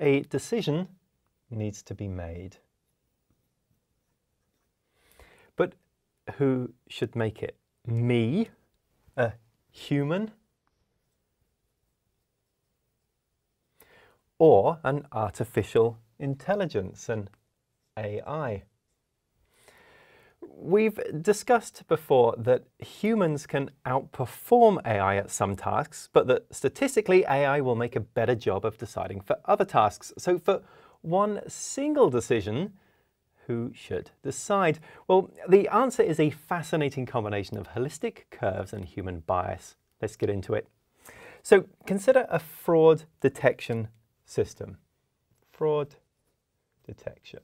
a decision needs to be made. But who should make it? Me, a human, or an artificial intelligence, an AI? We've discussed before that humans can outperform AI at some tasks, but that statistically AI will make a better job of deciding for other tasks. So for one single decision, who should decide? Well, the answer is a fascinating combination of holistic curves and human bias. Let's get into it. So consider a fraud detection system. Fraud detection.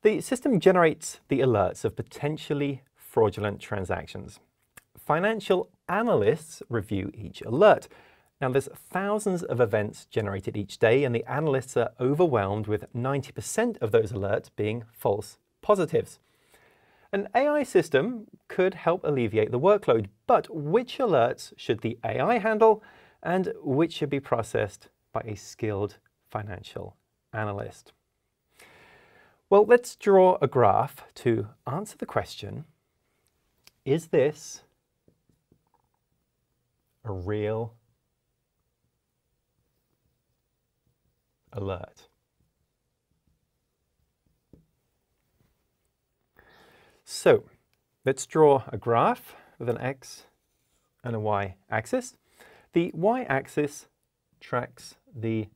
The system generates the alerts of potentially fraudulent transactions. Financial analysts review each alert. Now, there's thousands of events generated each day, and the analysts are overwhelmed with 90% of those alerts being false positives. An AI system could help alleviate the workload, but which alerts should the AI handle and which should be processed by a skilled financial analyst? Well, let's draw a graph to answer the question, is this a real alert? So let's draw a graph with an X and a Y axis. The Y axis tracks the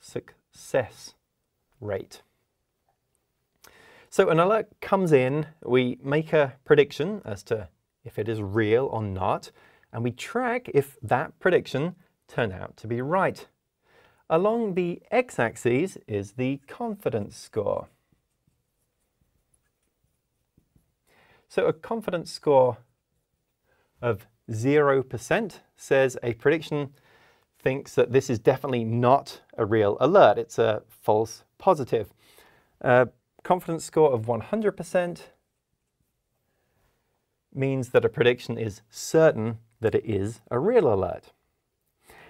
success rate. So an alert comes in, we make a prediction as to if it is real or not, and we track if that prediction turned out to be right. Along the x-axis is the confidence score. So a confidence score of 0% says a prediction thinks that this is definitely not a real alert, it's a false positive. Confidence score of 100% means that a prediction is certain that it is a real alert.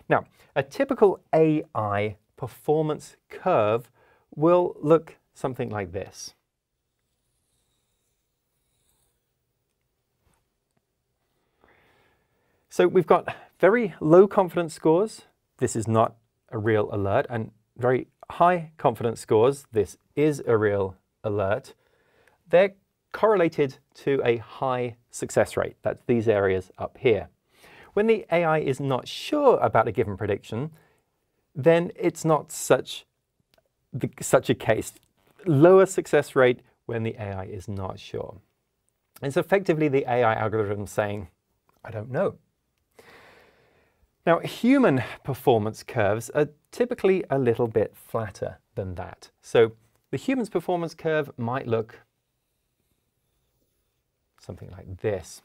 Now, a typical AI performance curve will look something like this. So we've got very low confidence scores, this is not a real alert, and very high confidence scores, this is a real alert. They're correlated to a high success rate. That's these areas up here. When the AI is not sure about a given prediction, then it's not such a case. Lower success rate when the AI is not sure. It's effectively the AI algorithm saying, I don't know. Now, human performance curves are typically a little bit flatter than that. So the human's performance curve might look something like this.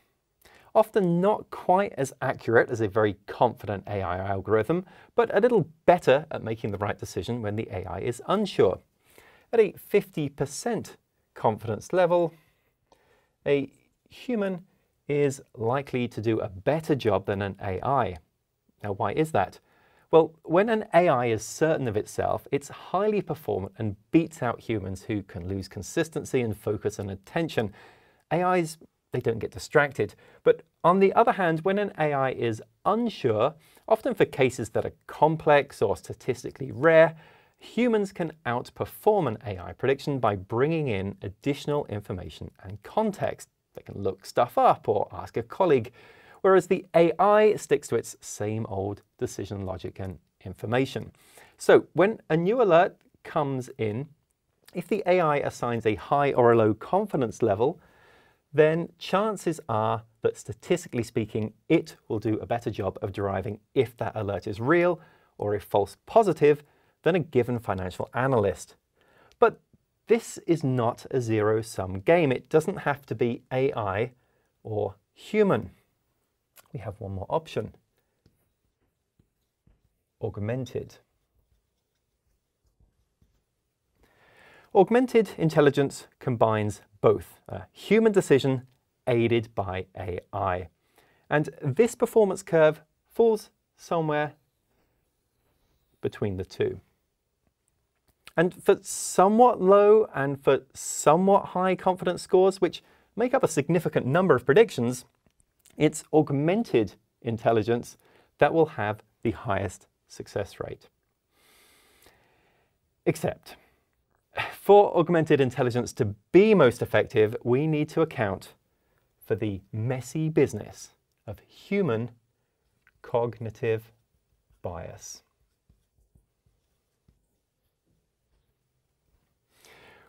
Often not quite as accurate as a very confident AI algorithm, but a little better at making the right decision when the AI is unsure. At a 50% confidence level, a human is likely to do a better job than an AI. Now, why is that? Well, when an AI is certain of itself, it's highly performant and beats out humans who can lose consistency and focus and attention. AIs, they don't get distracted. But on the other hand, when an AI is unsure, often for cases that are complex or statistically rare, humans can outperform an AI prediction by bringing in additional information and context. They can look stuff up or ask a colleague, whereas the AI sticks to its same old decision logic and information. So when a new alert comes in, if the AI assigns a high or a low confidence level, then chances are that statistically speaking, it will do a better job of deriving if that alert is real or a false positive than a given financial analyst. But this is not a zero-sum game. It doesn't have to be AI or human. We have one more option, augmented. Augmented intelligence combines both a human decision aided by AI. And this performance curve falls somewhere between the two. And for somewhat low and for somewhat high confidence scores, which make up a significant number of predictions, it's augmented intelligence that will have the highest success rate. Except, for augmented intelligence to be most effective, we need to account for the messy business of human cognitive bias.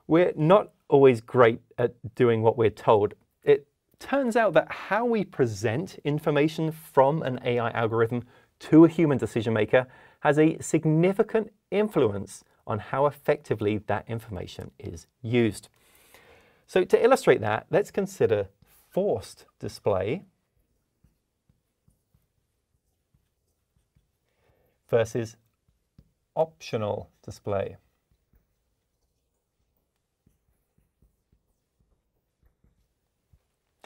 We're not always great at doing what we're told. It turns out that how we present information from an AI algorithm to a human decision maker has a significant influence on how effectively that information is used. So to illustrate that, let's consider forced display versus optional display.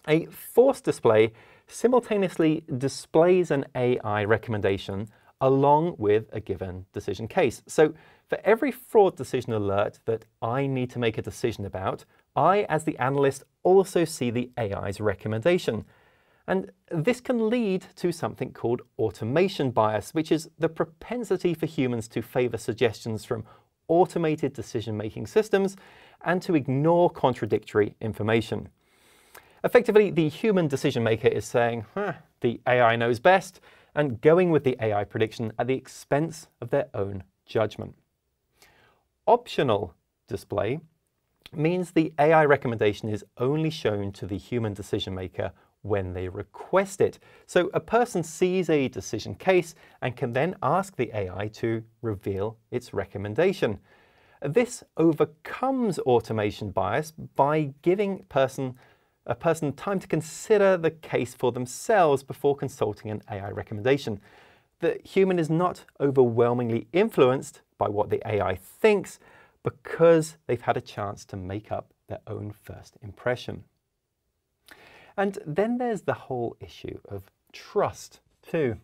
A forced display simultaneously displays an AI recommendation along with a given decision case. So for every fraud decision alert that I need to make a decision about, I, as the analyst, also see the AI's recommendation. And this can lead to something called automation bias, which is the propensity for humans to favor suggestions from automated decision-making systems and to ignore contradictory information. Effectively, the human decision maker is saying, the AI knows best, and going with the AI prediction at the expense of their own judgment. Optional display means the AI recommendation is only shown to the human decision maker when they request it. So a person sees a decision case and can then ask the AI to reveal its recommendation. This overcomes automation bias by giving a person time to consider the case for themselves before consulting an AI recommendation. The human is not overwhelmingly influenced by what the AI thinks because they've had a chance to make up their own first impression. And then there's the whole issue of trust too.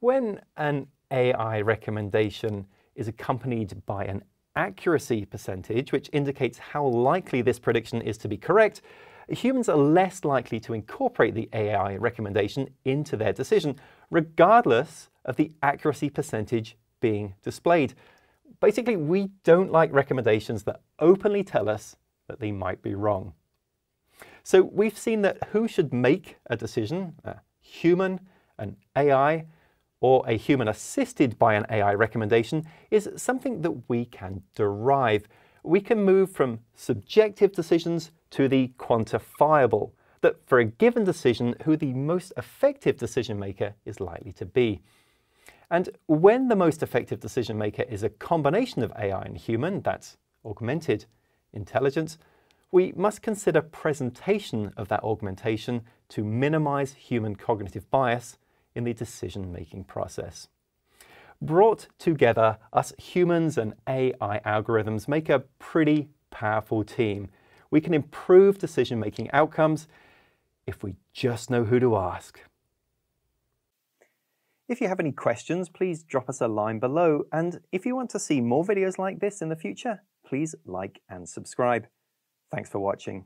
When an AI recommendation is accompanied by an accuracy percentage, which indicates how likely this prediction is to be correct, humans are less likely to incorporate the AI recommendation into their decision, regardless of the accuracy percentage being displayed. Basically, we don't like recommendations that openly tell us that they might be wrong. So we've seen that who should make a decision, a human, an AI, or a human assisted by an AI recommendation, is something that we can derive. We can move from subjective decisions to the quantifiable, that for a given decision, who the most effective decision maker is likely to be. And when the most effective decision maker is a combination of AI and human, that's augmented intelligence, we must consider presentation of that augmentation to minimize human cognitive bias in the decision-making process. Brought together, us humans and AI algorithms make a pretty powerful team. We can improve decision-making outcomes if we just know who to ask. If you have any questions, please drop us a line below. And if you want to see more videos like this in the future, please like and subscribe. Thanks for watching.